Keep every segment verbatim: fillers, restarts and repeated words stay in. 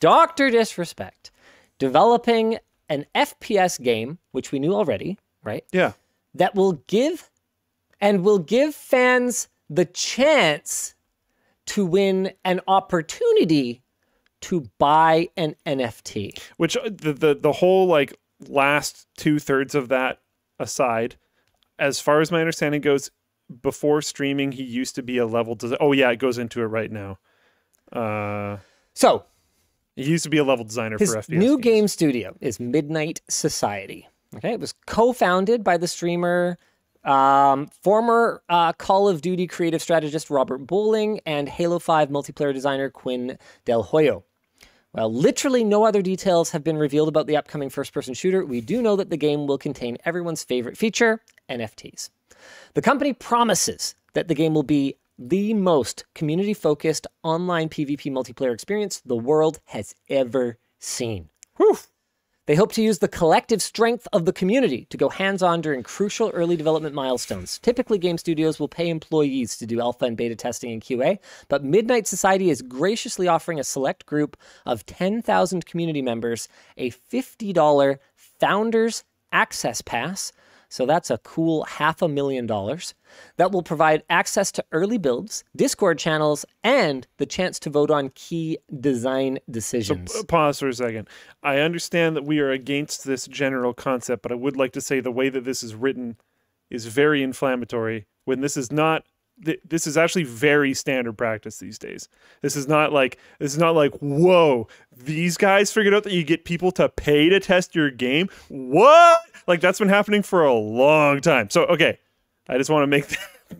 Doctor Disrespect, developing an F P S game, which we knew already, right? Yeah. That will give and will give fans the chance to win an opportunity to buy an N F T. Which the the, the whole like last two thirds of that aside, as far as my understanding goes, before streaming, he used to be a level designer. Oh yeah, it goes into it right now. Uh, so he used to be a level designer for F P S. His new game studio is Midnight Society. Okay, it was co-founded by the streamer, um, former uh, Call of Duty creative strategist Robert Bowling and Halo five multiplayer designer Quinn Del Hoyo. Well, literally no other details have been revealed about the upcoming first-person shooter. We do know that the game will contain everyone's favorite feature, N F Ts. The company promises that the game will be the most community-focused online P v P multiplayer experience the world has ever seen. Whew. They hope to use the collective strength of the community to go hands-on during crucial early development milestones. Typically, game studios will pay employees to do alpha and beta testing and Q A, but Midnight Society is graciously offering a select group of ten thousand community members a fifty dollar Founders Access Pass, so that's a cool half a million dollars, that will provide access to early builds, Discord channels, and the chance to vote on key design decisions. So, pause for a second. I understand that we are against this general concept, but I would like to say the way that this is written is very inflammatory, when this is not... Th this is actually very standard practice these days. This is not like, this is not like, whoa, these guys figured out that you get people to pay to test your game? What? Like, that's been happening for a long time. So, okay, I just want to make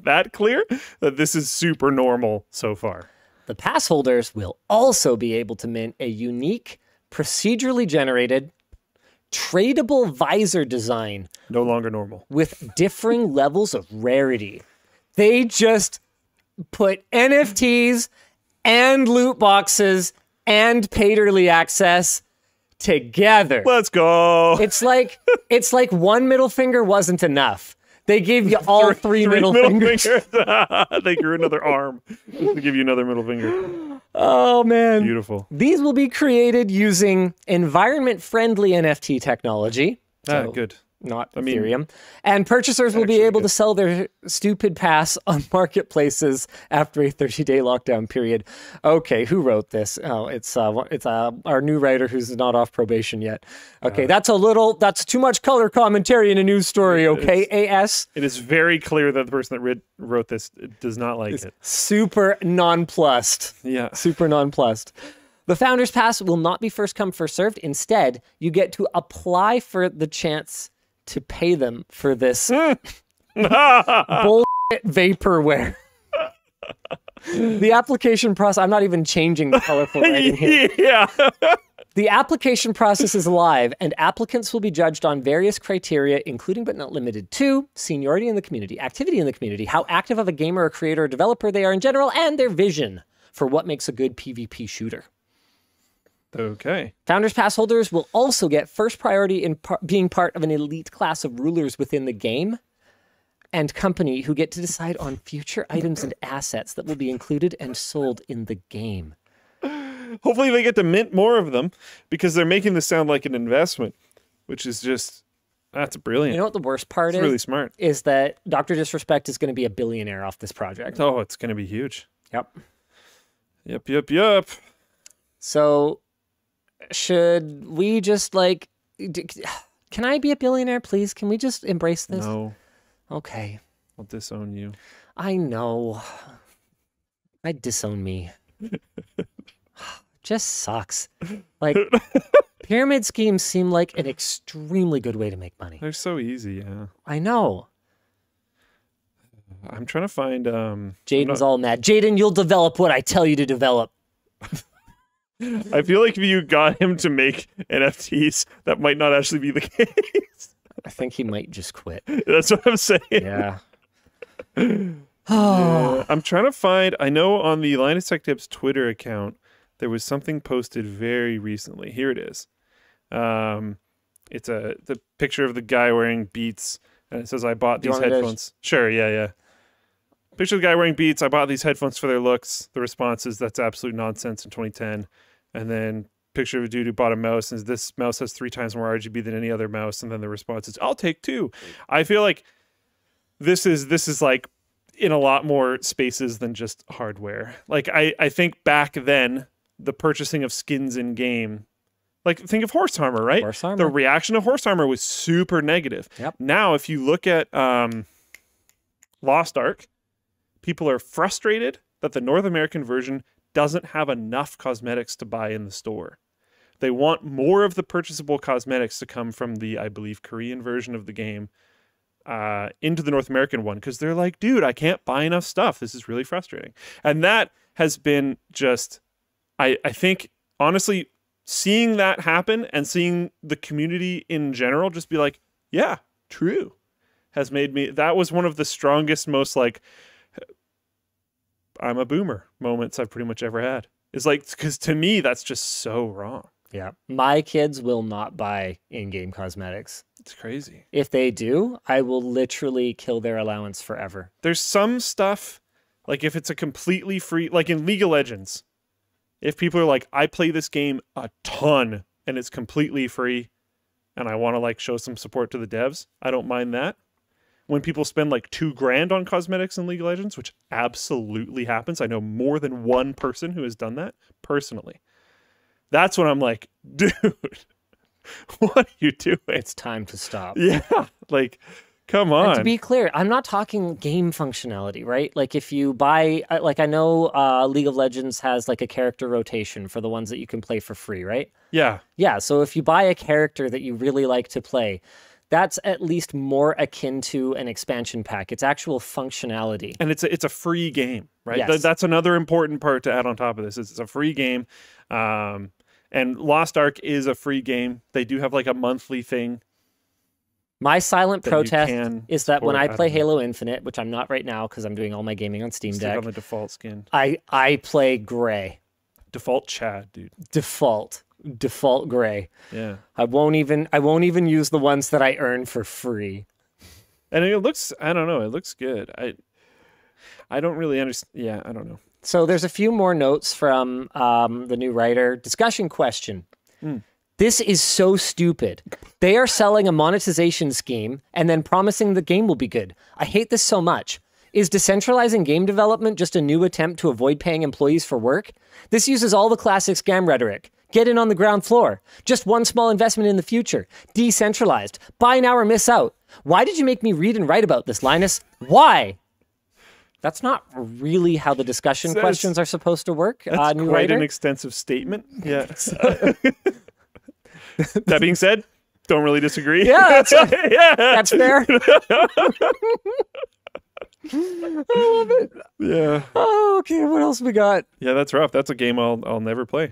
that clear, that this is super normal so far. The pass holders will also be able to mint a unique, procedurally generated, tradable visor design. No longer normal. With differing levels of rarity. They just put N F Ts and loot boxes and paid early access together. Let's go. It's like it's like one middle finger wasn't enough. They gave you all three, three middle, middle fingers. fingers. They grew another arm to give you another middle finger. Oh, man. Beautiful. These will be created using environment-friendly N F T technology. Ah, so good. Not I mean, Ethereum. And purchasers will be able good. to sell their stupid pass on marketplaces after a thirty day lockdown period. Okay, who wrote this? Oh, it's uh, it's uh, our new writer who's not off probation yet. Okay, uh, that's a little, that's too much color commentary in a news story, okay, A S? It is very clear that the person that read, wrote this does not like it. Super nonplussed. Yeah. Super nonplussed. The Founders Pass will not be first come, first served. Instead, you get to apply for the chance to pay them for this bullshit vaporware. The application process... I'm not even changing the colorful writing here. Yeah. The application process is live, and applicants will be judged on various criteria, including but not limited to seniority in the community, activity in the community, how active of a gamer or creator or developer they are in general, and their vision for what makes a good P v P shooter. Okay. Founders Pass holders will also get first priority in par being part of an elite class of rulers within the game and company who get to decide on future items and assets that will be included and sold in the game. Hopefully they get to mint more of them, because they're making this sound like an investment, which is just, that's brilliant. You know what the worst part it's is? Really smart. Is that Doctor Disrespect is going to be a billionaire off this project. Oh, it's going to be huge. Yep. Yep, yep, yep. So... should we just like, can I be a billionaire, please? Can we just embrace this? No. Okay. I'll disown you. I know. I disown me. Just sucks. Like, pyramid schemes seem like an extremely good way to make money. They're so easy, yeah. I know. I'm trying to find... Um, Jaden's not... all mad. Jaden, you'll develop what I tell you to develop. I feel like if you got him to make N F Ts, that might not actually be the case. I think he might just quit. That's what I'm saying. Yeah. Oh. I'm trying to find... I know on the Linus Tech Tips Twitter account, there was something posted very recently. Here it is. Um, it's a the picture of the guy wearing Beats, and it says, I bought these headphones. Sure, yeah, yeah. Picture the guy wearing Beats. I bought these headphones for their looks. The response is, that's absolute nonsense in twenty ten. And then picture of a dude who bought a mouse, and this mouse has three times more R G B than any other mouse, and then the response is, I'll take two. I feel like this is this is like in a lot more spaces than just hardware. Like I, I think back then, the purchasing of skins in game, like think of horse armor, right? Horse armor. The reaction to horse armor was super negative. Yep. Now, if you look at um, Lost Ark, people are frustrated that the North American version doesn't have enough cosmetics to buy in the store. They want more of the purchasable cosmetics to come from the, I believe, Korean version of the game uh, into the North American one, because they're like, dude, I can't buy enough stuff. This is really frustrating. And that has been just... I, I think, honestly, seeing that happen and seeing the community in general just be like, yeah, true, has made me... That was one of the strongest, most, like, I'm a boomer moments I've pretty much ever had. It's like, because to me, that's just so wrong. Yeah. My kids will not buy in-game cosmetics. It's crazy. If they do, I will literally kill their allowance forever. There's some stuff, like, if it's a completely free... Like, in League of Legends... If people are like, I play this game a ton and it's completely free and I want to like show some support to the devs, I don't mind that. When people spend like two grand on cosmetics in League of Legends, which absolutely happens. I know more than one person who has done that personally. That's when I'm like, dude, what are you doing? It's time to stop. Yeah, like... Come on. And to be clear, I'm not talking game functionality, right? Like if you buy, like I know uh, League of Legends has like a character rotation for the ones that you can play for free, right? Yeah. Yeah. So if you buy a character that you really like to play, that's at least more akin to an expansion pack. It's actual functionality. And it's a, it's a free game, right? Yes. Th that's another important part to add on top of this. Is it's a free game. Um, and Lost Ark is a free game. They do have like a monthly thing. My silent protest is that when I play Halo Infinite, which I'm not right now because I'm doing all my gaming on Steam Deck, on the default skin, I I play gray, default Chad, dude, default default gray. Yeah, I won't even I won't even use the ones that I earn for free. And it looks, I don't know, it looks good. I I don't really understand. Yeah, I don't know. So there's a few more notes from um, the new writer. Discussion question. Mm. This is so stupid. They are selling a monetization scheme and then promising the game will be good. I hate this so much. Is decentralizing game development just a new attempt to avoid paying employees for work? This uses all the classic scam rhetoric. Get in on the ground floor. Just one small investment in the future. Decentralized. Buy now or miss out. Why did you make me read and write about this, Linus? Why? That's not really how the discussion that's, questions are supposed to work. That's uh, new quite writer. An extensive statement. Yeah. That being said, don't really disagree. Yeah, that's, yeah. That's fair. I love it. Yeah. Oh, okay. What else we got? Yeah, that's rough. That's a game I'll I'll never play.